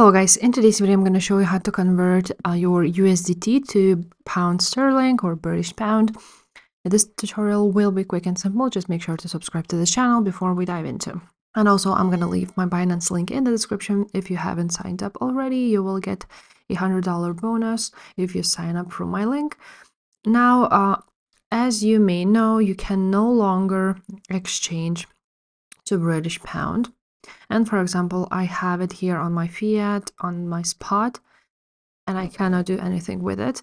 Hello guys, in today's video I'm going to show you how to convert your USDT to pound sterling or British pound. This tutorial will be quick and simple, just make sure to subscribe to the channel before we dive into. And also I'm going to leave my Binance link in the description. If you haven't signed up already, you will get a $100 bonus if you sign up through my link. Now, as you may know, you can no longer exchange to British pound. And for example, I have it here on my fiat, on my spot, and I cannot do anything with it.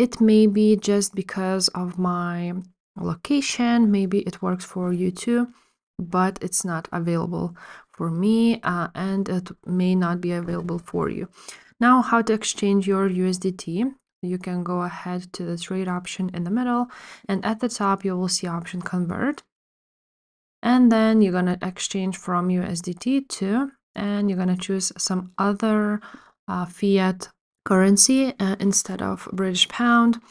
It may be just because of my location, maybe it works for you too, but it's not available for me and it may not be available for you. Now, how to exchange your USDT. You can go ahead to the trade option in the middle, and at the top you will see option convert. And then you're going to exchange from USDT to, and you're going to choose some other fiat currency instead of British pound.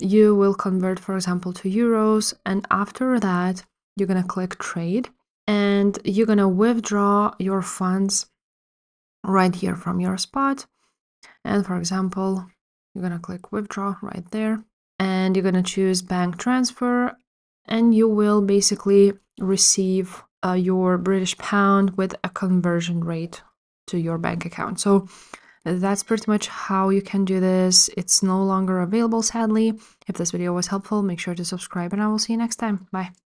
You will convert, for example, to euros. And after that, you're going to click trade, and you're going to withdraw your funds right here from your spot. And for example, you're going to click withdraw right there, and you're going to choose bank transfer. And you will basically receive your British pound with a conversion rate to your bank account. So that's pretty much how you can do this. It's no longer available, sadly. If this video was helpful, make sure to subscribe, and I will see you next time. Bye.